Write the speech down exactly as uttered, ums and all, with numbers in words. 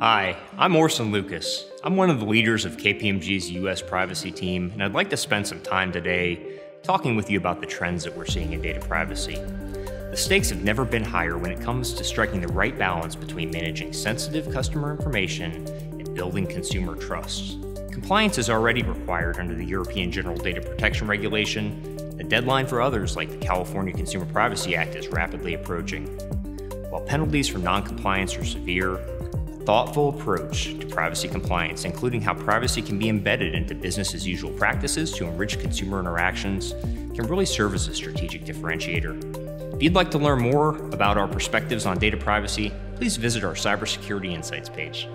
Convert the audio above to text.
Hi, I'm Orson Lucas. I'm one of the leaders of K P M G's U S privacy team, and I'd like to spend some time today talking with you about the trends that we're seeing in data privacy. The stakes have never been higher when it comes to striking the right balance between managing sensitive customer information and building consumer trust. Compliance is already required under the European General Data Protection Regulation. The deadline for others, like the California Consumer Privacy Act, is rapidly approaching. While penalties for non-compliance are severe, thoughtful approach to privacy compliance, including how privacy can be embedded into business-as-usual practices to enrich consumer interactions, can really serve as a strategic differentiator. If you'd like to learn more about our perspectives on data privacy, please visit our Cybersecurity Insights page.